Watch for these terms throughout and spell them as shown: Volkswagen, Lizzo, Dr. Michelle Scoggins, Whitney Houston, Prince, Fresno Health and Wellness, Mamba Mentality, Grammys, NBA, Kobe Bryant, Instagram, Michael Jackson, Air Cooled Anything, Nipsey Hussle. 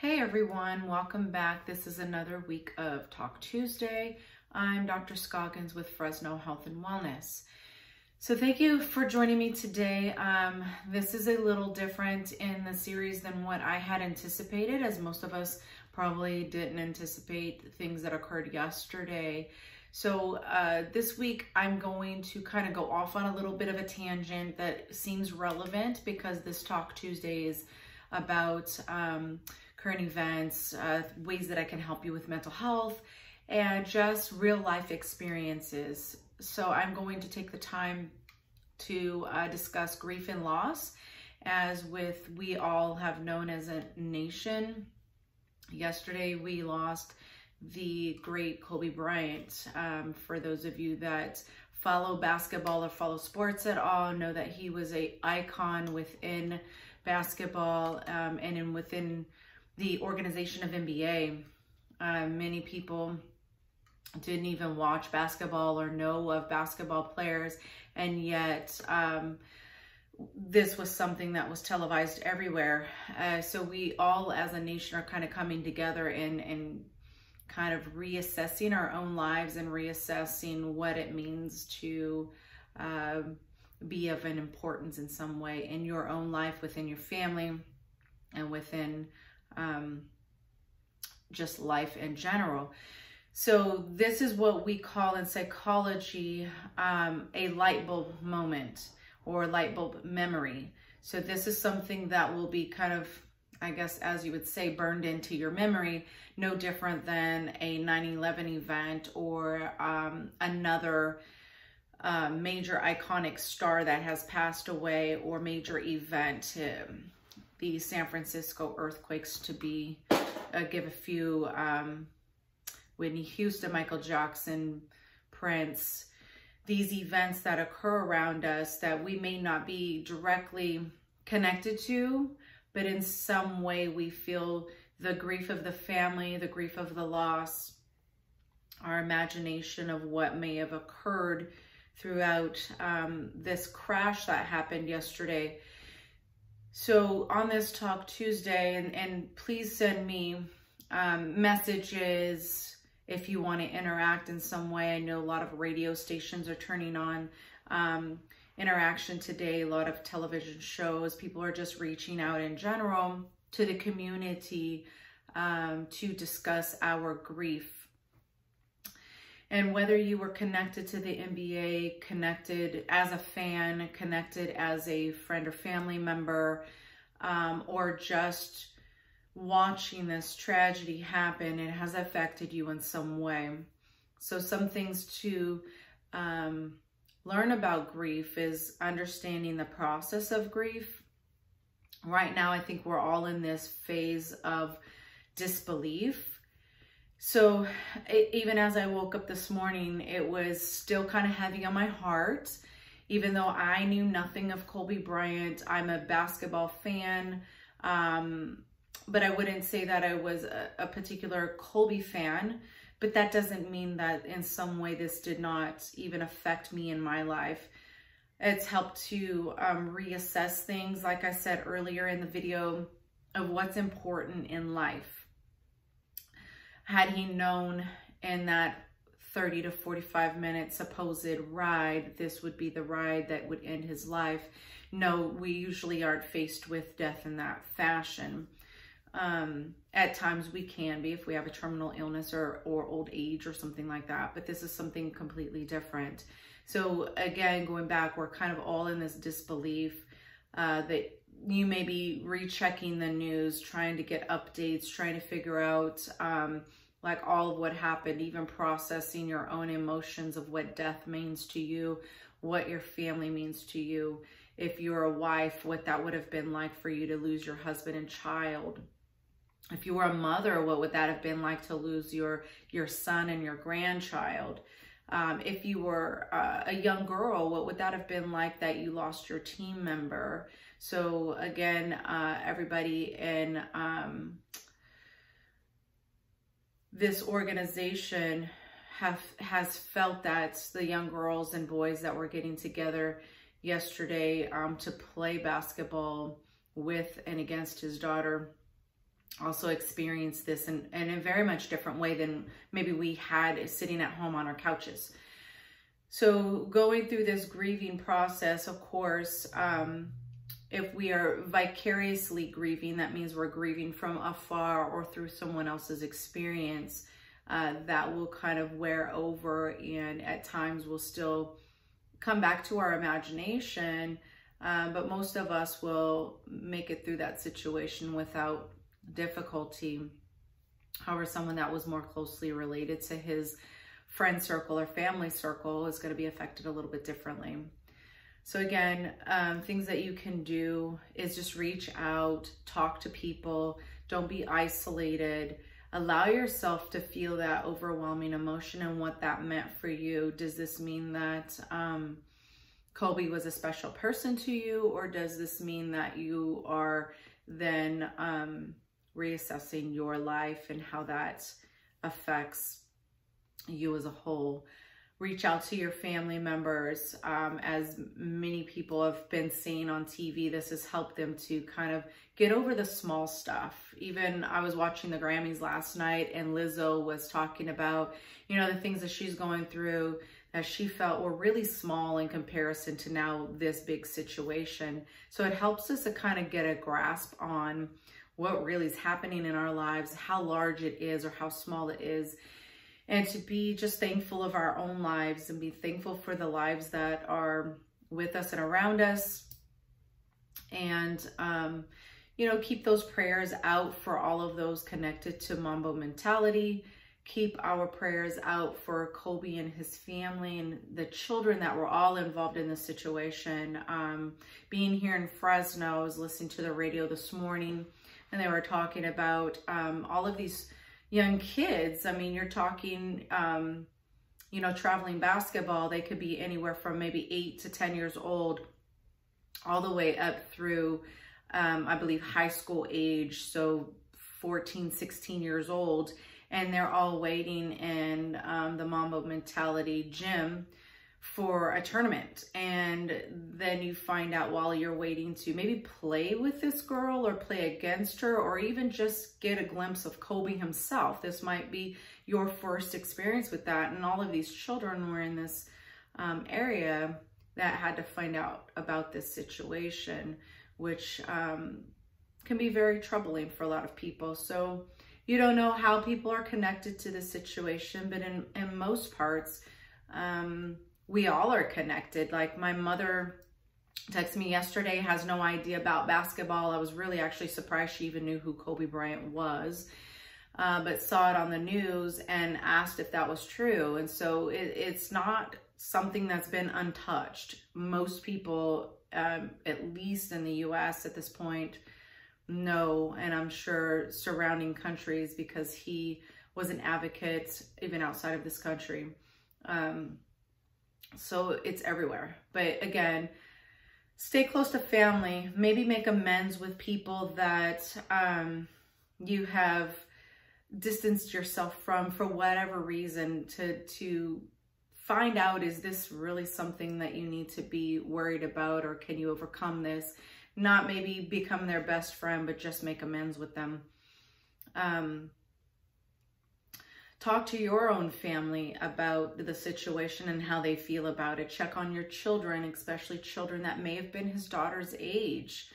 Hey everyone, welcome back. This is another week of Talk Tuesday. I'm Dr. Scoggins with Fresno Health and Wellness. So thank you for joining me today. This is a little different in the series than what I had anticipated, as most of us probably didn't anticipate things that occurred yesterday. So this week I'm going to kind of go off on a little bit of a tangent that seems relevant because this Talk Tuesday is about current events, ways that I can help you with mental health, and just real life experiences. So I'm going to take the time to discuss grief and loss, as with we all have known as a nation. Yesterday we lost the great Kobe Bryant. For those of you that follow basketball or follow sports at all, know that he was an icon within basketball and within the organization of NBA. Many people didn't even watch basketball or know of basketball players, and yet this was something that was televised everywhere. So we all as a nation are kind of coming together and kind of reassessing our own lives and reassessing what it means to be of an importance in some way in your own life, within your family, and within just life in general. So this is what we call in psychology a light bulb moment or light bulb memory. So this is something that will be kind of, I guess, as you would say, burned into your memory, no different than a 9/11 event or another major iconic star that has passed away or major event. The San Francisco earthquakes, to be, give a few, Whitney Houston, Michael Jackson, Prince, these events that occur around us that we may not be directly connected to, but in some way we feel the grief of the family, the grief of the loss, our imagination of what may have occurred throughout this crash that happened yesterday. So on this Talk Tuesday, and please send me messages if you want to interact in some way. I know a lot of radio stations are turning on interaction today, a lot of television shows. People are just reaching out in general to the community to discuss our grief. And whether you were connected to the NBA, connected as a fan, connected as a friend or family member, or just watching this tragedy happen, it has affected you in some way. So some things to learn about grief is understanding the process of grief. Right now, I think we're all in this phase of disbelief. So even as I woke up this morning, it was still kind of heavy on my heart. Even though I knew nothing of Kobe Bryant, I'm a basketball fan, but I wouldn't say that I was a particular Kobe fan, but that doesn't mean that in some way this did not even affect me in my life. It's helped to reassess things, like I said earlier in the video, of what's important in life. Had he known in that 30 to 45 minute supposed ride, this would be the ride that would end his life. No, we usually aren't faced with death in that fashion. At times we can be if we have a terminal illness or old age or something like that, but this is something completely different. So again, going back, we're kind of all in this disbelief that you may be rechecking the news, trying to get updates, trying to figure out like all of what happened, even processing your own emotions of what death means to you, what your family means to you. If you're a wife, what that would have been like for you to lose your husband and child. If you were a mother, what would that have been like to lose your son and your grandchild? If you were a young girl, what would that have been like that you lost your team member? So again, everybody in this organization has felt that. The young girls and boys that were getting together yesterday to play basketball with and against his daughter also experienced this in a very much different way than maybe we had sitting at home on our couches. So going through this grieving process, of course, if we are vicariously grieving, that means we're grieving from afar or through someone else's experience. That will kind of wear over, and at times will still come back to our imagination. But most of us will make it through that situation without difficulty. However, someone that was more closely related to his friend circle or family circle is going to be affected a little bit differently. So again, things that you can do is just reach out, talk to people, don't be isolated, allow yourself to feel that overwhelming emotion and what that meant for you. Does this mean that Kobe was a special person to you, or does this mean that you are then reassessing your life and how that affects you as a whole? Reach out to your family members. As many people have been seeing on TV, this has helped them to kind of get over the small stuff. Even I was watching the Grammys last night, and Lizzo was talking about, you know, the things that she's going through that she felt were really small in comparison to now this big situation. So it helps us to kind of get a grasp on what really is happening in our lives, how large it is or how small it is. And to be just thankful of our own lives and be thankful for the lives that are with us and around us. And, you know, keep those prayers out for all of those connected to Mamba Mentality. Keep our prayers out for Kobe and his family and the children that were all involved in this situation. Being here in Fresno, I was listening to the radio this morning, and they were talking about all of these young kids. I mean, you're talking, you know, traveling basketball, they could be anywhere from maybe 8 to 10 years old, all the way up through, I believe, high school age. So 14, 16 years old, and they're all waiting in the Mamba Mentality gym for a tournament. And then you find out while you're waiting to maybe play with this girl or play against her, or even just get a glimpse of Kobe himself. This might be your first experience with that. And all of these children were in this area that had to find out about this situation, which can be very troubling for a lot of people. So you don't know how people are connected to the situation, but in most parts, we all are connected. Like, my mother texted me yesterday, has no idea about basketball. I was really actually surprised she even knew who Kobe Bryant was, but saw it on the news and asked if that was true. And so it's not something that's been untouched. Most people, at least in the US at this point, know, and I'm sure surrounding countries, because he was an advocate even outside of this country. So it's everywhere. But again, stay close to family, maybe make amends with people that you have distanced yourself from for whatever reason, to find out, is this really something that you need to be worried about, or can you overcome this? Not maybe become their best friend, but just make amends with them. Talk to your own family about the situation and how they feel about it. Check on your children, especially children that may have been his daughter's age.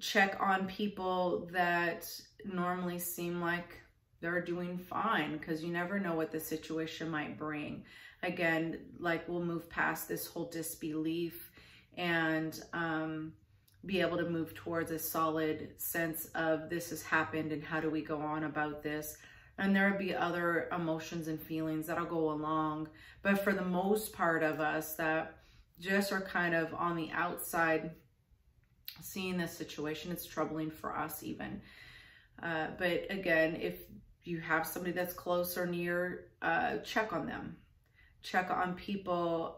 Check on people that normally seem like they're doing fine, because you never know what the situation might bring. Again, like, we'll move past this whole disbelief and be able to move towards a solid sense of, this has happened and how do we go on about this? And there will be other emotions and feelings that'll go along. But for the most part of us that just are kind of on the outside seeing this situation, it's troubling for us even. But again, if you have somebody that's close or near, check on them. Check on people.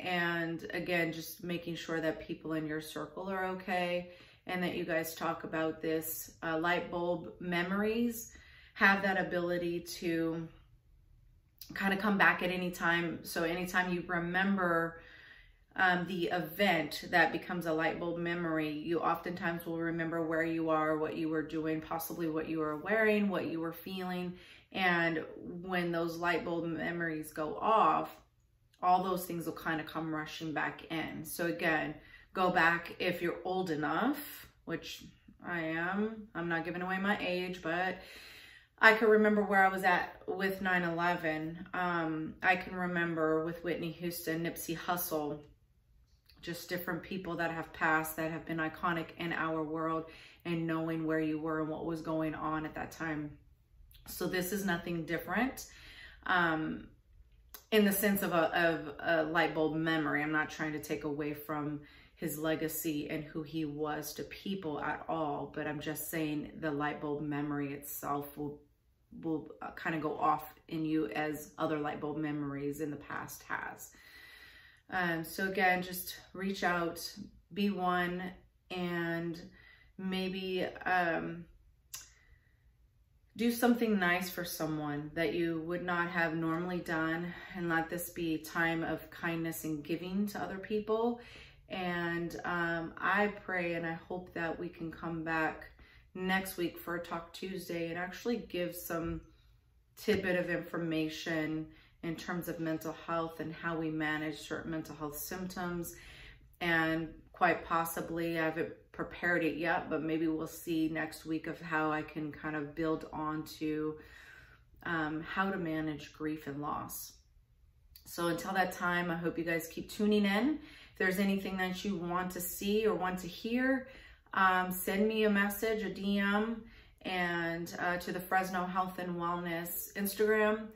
And again, just making sure that people in your circle are okay, and that you guys talk about this. Light bulb memories have that ability to kind of come back at any time. So anytime you remember the event that becomes a light bulb memory, you oftentimes will remember where you are, what you were doing, possibly what you were wearing, what you were feeling. And when those light bulb memories go off, all those things will kind of come rushing back in. So again, go back if you're old enough, which I am. I'm not giving away my age, but I can remember where I was at with 9/11. I can remember with Whitney Houston, Nipsey Hussle, just different people that have passed that have been iconic in our world, and knowing where you were and what was going on at that time. So this is nothing different in the sense of a light bulb memory. I'm not trying to take away from his legacy and who he was to people at all, but I'm just saying the light bulb memory itself will kind of go off in you as other light bulb memories in the past has. So again, just reach out, be one, and maybe do something nice for someone that you would not have normally done, and let this be time of kindness and giving to other people. And I pray and I hope that we can come back next week for Talk Tuesday and actually give some tidbit of information in terms of mental health and how we manage certain mental health symptoms. And quite possibly, I haven't prepared it yet, but maybe we'll see next week of how I can kind of build on to how to manage grief and loss. So until that time, I hope you guys keep tuning in. If there's anything that you want to see or want to hear, send me a message, a DM, and to the Fresno Health and Wellness Instagram,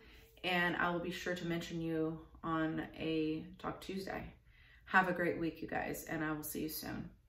and I will be sure to mention you on a Talk Tuesday. Have a great week, you guys, and I will see you soon.